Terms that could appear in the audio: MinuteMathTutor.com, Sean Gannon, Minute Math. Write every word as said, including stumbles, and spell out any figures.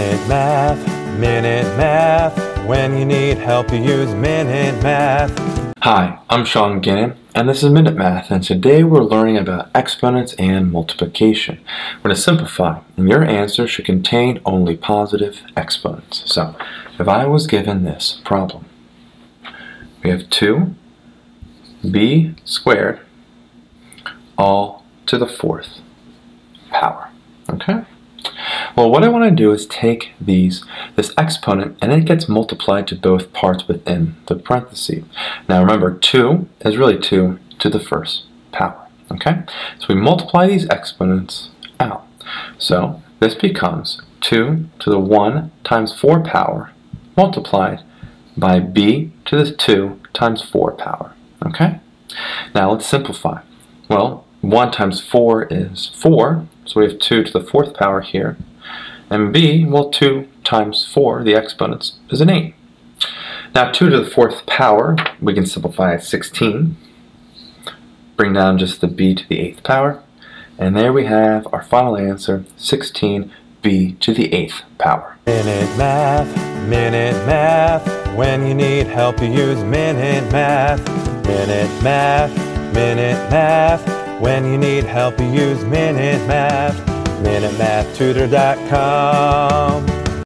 Minute Math, Minute Math. When you need help, you use Minute Math. Hi, I'm Sean Gannon, and this is Minute Math, and today we're learning about exponents and multiplication. We're going to simplify, and your answer should contain only positive exponents. So, if I was given this problem, we have two b squared all to the fourth power, okay? Well, what I want to do is take these, this exponent, and it gets multiplied to both parts within the parentheses. Now remember, two is really two to the first power, okay? So we multiply these exponents out. So this becomes two to the one times four power multiplied by b to the two times four power, okay? Now let's simplify. Well, one times four is four, so we have two to the fourth power here. And b, well, two times four, the exponents, is an eight. Now two to the fourth power, we can simplify as sixteen. Bring down just the b to the eighth power. And there we have our final answer, sixteen b to the eighth power. Minute Math, Minute Math. When you need help, you use Minute Math. Minute Math, Minute Math. When you need help, you use Minute Math. Minute Math Tutor dot com